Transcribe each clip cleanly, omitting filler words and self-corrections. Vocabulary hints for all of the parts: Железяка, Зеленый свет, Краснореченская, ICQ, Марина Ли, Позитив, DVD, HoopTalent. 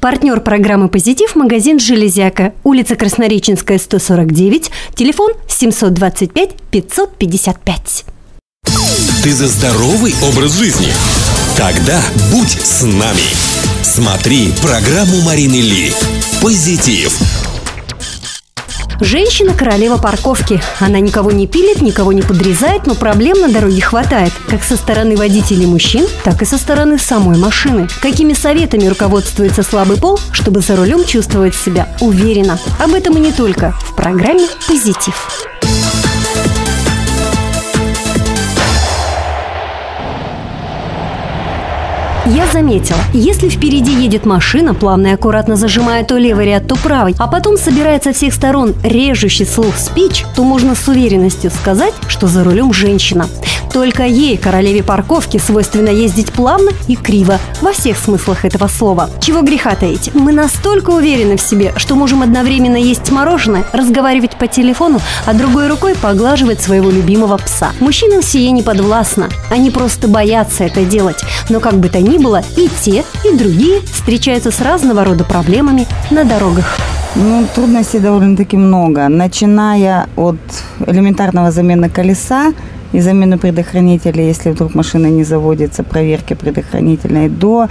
Партнер программы «Позитив» – магазин «Железяка». Улица Краснореченская, 149, телефон 725 555. Ты за здоровый образ жизни? Тогда будь с нами. Смотри программу Марины Ли «Позитив». Женщина – королева парковки. Она никого не пилит, никого не подрезает, но проблем на дороге хватает. Как со стороны водителей мужчин, так и со стороны самой машины. Какими советами руководствуется слабый пол, чтобы за рулем чувствовать себя уверенно? Об этом и не только в программе «Позитив». Я заметила, если впереди едет машина, плавно и аккуратно зажимая то левый ряд, то правый, а потом собирает со всех сторон режущий слух спич, то можно с уверенностью сказать, что за рулем женщина. Только ей, королеве парковки, свойственно ездить плавно и криво, во всех смыслах этого слова. Чего греха таить, мы настолько уверены в себе, что можем одновременно есть мороженое, разговаривать по телефону, а другой рукой поглаживать своего любимого пса. Мужчинам сие не подвластно, они просто боятся это делать, но как бы то ни было, и те, и другие встречаются с разного рода проблемами на дорогах. Ну, трудностей довольно-таки много. Начиная от элементарного замены колеса и замены предохранителя, если вдруг машина не заводится, проверки предохранительной, до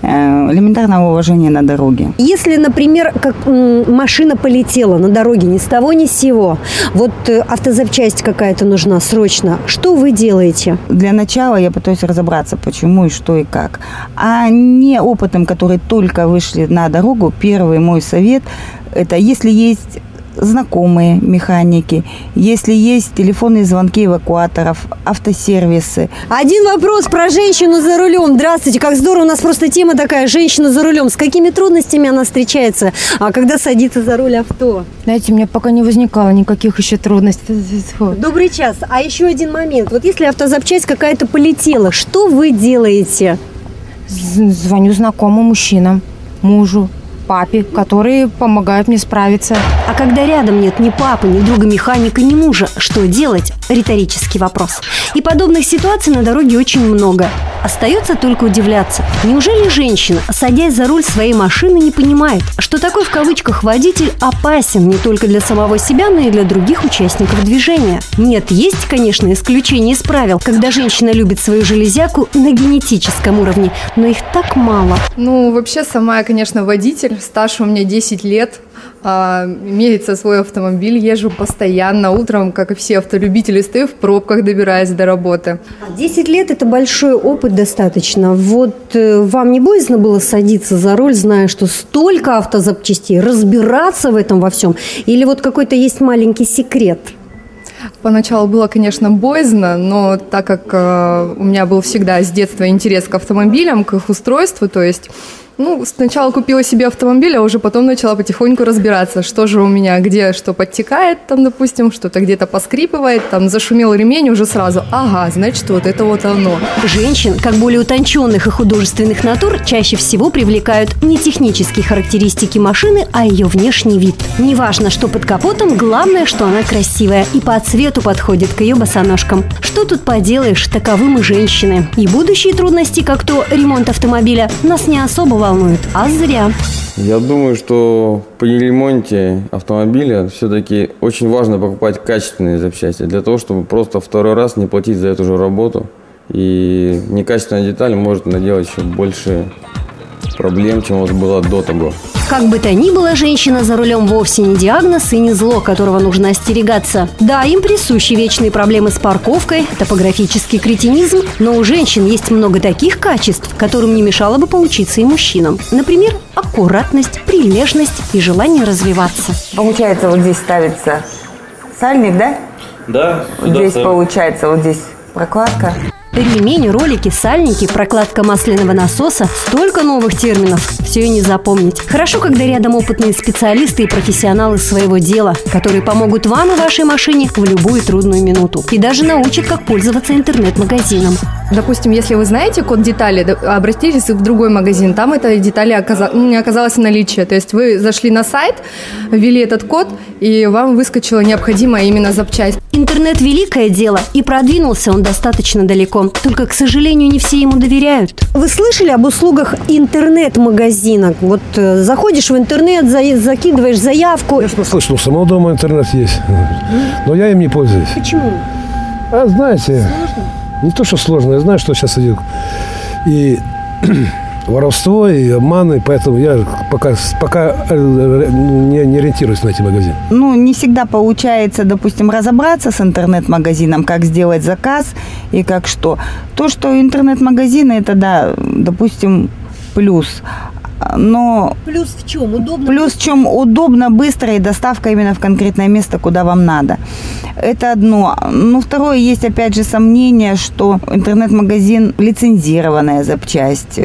элементарного уважения на дороге. Если, например, как машина полетела на дороге ни с того ни с сего, вот автозапчасть какая-то нужна срочно, что вы делаете? Для начала я пытаюсь разобраться, почему и что и как. А не опытом, которые только вышли на дорогу, первый мой совет – это если есть знакомые механики, если есть телефонные звонки эвакуаторов, автосервисы. Один вопрос про женщину за рулем. Здравствуйте, как здорово, у нас просто тема такая, женщина за рулем. С какими трудностями она встречается, когда садится за руль авто? Знаете, у меня пока не возникало никаких еще трудностей. Добрый час. А еще один момент. Вот если автозапчасть какая-то полетела, что вы делаете? Звоню знакомым мужчинам, мужу, папе, которые помогают мне справиться. А когда рядом нет ни папы, ни друга механика, ни мужа, что делать? Риторический вопрос. И подобных ситуаций на дороге очень много. Остается только удивляться. Неужели женщина, садясь за руль своей машины, не понимает, что такой в кавычках водитель опасен не только для самого себя, но и для других участников движения? Нет, есть, конечно, исключения из правил, когда женщина любит свою железяку на генетическом уровне, но их так мало. Ну, вообще, сама я, конечно, водитель. Стаж у меня 10 лет, имеется свой автомобиль, езжу постоянно, утром, как и все автолюбители, стою в пробках, добираясь до работы. 10 лет – это большой опыт достаточно. Вот вам не боязно было садиться за руль, зная, что столько автозапчастей, разбираться в этом во всем? Или вот какой-то есть маленький секрет? Поначалу было, конечно, боязно, но так как у меня был всегда с детства интерес к автомобилям, к их устройству, то есть… Ну, сначала купила себе автомобиль, а уже потом начала потихоньку разбираться, что же у меня, где что подтекает, там, допустим, что-то где-то поскрипывает, там, зашумел ремень, уже сразу, ага, значит, вот оно. Женщин, как более утонченных и художественных натур, чаще всего привлекают не технические характеристики машины, а ее внешний вид. Неважно, что под капотом, главное, что она красивая и по цвету подходит к ее босоножкам. Что тут поделаешь, таковы мы женщины. И будущие трудности, как то ремонт автомобиля, нас не особо волнуют. А зря. Я думаю, что при ремонте автомобиля все-таки очень важно покупать качественные запчасти, для того, чтобы просто второй раз не платить за эту же работу. И некачественная деталь может наделать еще больше проблем, чем у вас было до того. Как бы то ни было, женщина за рулем вовсе не диагноз и не зло, которого нужно остерегаться. Да, им присущи вечные проблемы с парковкой, топографический кретинизм, но у женщин есть много таких качеств, которым не мешало бы поучиться и мужчинам. Например, аккуратность, прилежность и желание развиваться. Получается, вот здесь ставится сальник, да? Да. Вот здесь сам. Получается, вот здесь прокладка. Ремень, ролики, сальники, прокладка масляного насоса – столько новых терминов, все и не запомнить. Хорошо, когда рядом опытные специалисты и профессионалы своего дела, которые помогут вам и вашей машине в любую трудную минуту. И даже научат, как пользоваться интернет-магазином. Допустим, если вы знаете код детали, обратитесь в другой магазин, там этой детали не оказалось в наличии. То есть вы зашли на сайт, ввели этот код, и вам выскочила необходимая именно запчасть. Интернет – великое дело, и продвинулся он достаточно далеко. Только, к сожалению, не все ему доверяют. Вы слышали об услугах интернет-магазина? Вот заходишь в интернет, закидываешь заявку. Конечно, слышал. У самого дома интернет есть, но я им не пользуюсь. Почему? А знаете… Сложно? Не то, что сложно. Я знаю, что сейчас идет и воровство, и обманы. Поэтому я пока не ориентируюсь на эти магазины. Ну, не всегда получается, допустим, разобраться с интернет-магазином, как сделать заказ и как что. То, что интернет-магазины, это, да, допустим, плюс. Но плюс в чем? Удобно? Плюс в чем? Удобно, быстро и доставка именно в конкретное место, куда вам надо. Это одно. Ну, второе, есть опять же сомнение, что интернет-магазин лицензированная запчасть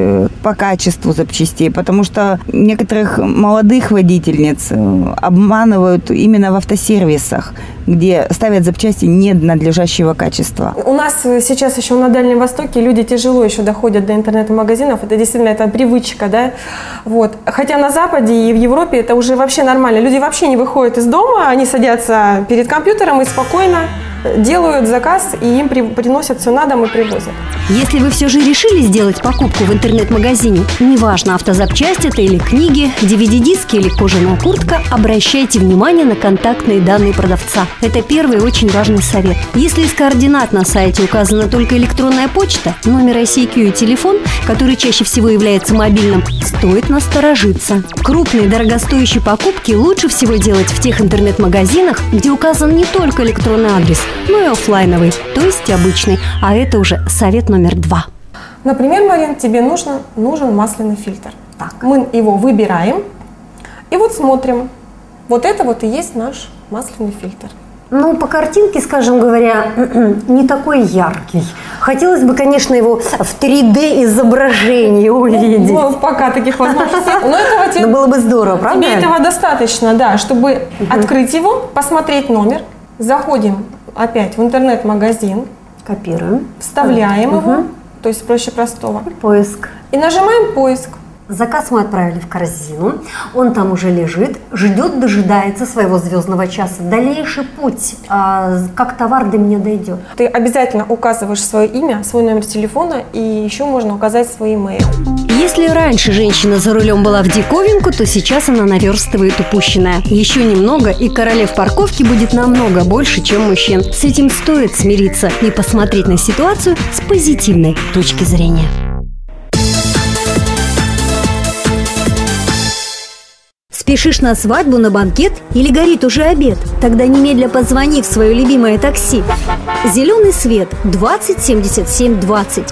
по качеству запчастей, потому что некоторых молодых водительниц обманывают именно в автосервисах, где ставят запчасти ненадлежащего качества. У нас сейчас еще на Дальнем Востоке люди тяжело еще доходят до интернет-магазинов. Это действительно это привычка, да? Вот. Хотя на Западе и в Европе это уже вообще нормально. Люди вообще не выходят из дома, они садятся перед компьютером и спокойно делают заказ, и им приносят все на дом и привозят. Если вы все же решили сделать покупку в интернет-магазине, неважно, автозапчасть это или книги, DVD-диски или кожаная куртка, обращайте внимание на контактные данные продавца. Это первый очень важный совет. Если из координат на сайте указана только электронная почта, номер ICQ и телефон, который чаще всего является мобильным, стоит насторожиться. Крупные дорогостоящие покупки лучше всего делать в тех интернет-магазинах, где указан не только электронный адрес, ну и офлайновый, то есть обычный. А это уже совет номер 2. Например, Марин, тебе нужен масляный фильтр. Так. Мы его выбираем и вот смотрим. Вот это вот и есть наш масляный фильтр. Ну, по картинке, скажем говоря, не такой яркий. Хотелось бы, конечно, его в 3D изображении увидеть. Ну, пока таких возможностей. Но этого тебе, было бы здорово, правда? Тебе этого достаточно, да, чтобы открыть его, посмотреть номер. Заходим опять в интернет-магазин. Копируем. Вставляем его, то есть проще простого. Поиск. И нажимаем поиск. Заказ мы отправили в корзину, он там уже лежит, ждет, дожидается своего звездного часа. Дальнейший путь, как товар до меня дойдет. Ты обязательно указываешь свое имя, свой номер телефона и еще можно указать свой имейл. Если раньше женщина за рулем была в диковинку, то сейчас она наверстывает упущенное. Еще немного, и королев парковки будет намного больше, чем мужчин. С этим стоит смириться и посмотреть на ситуацию с позитивной точки зрения. Спешишь на свадьбу, на банкет или горит уже обед? Тогда немедля позвони в свое любимое такси. «Зеленый свет» 20 77 20.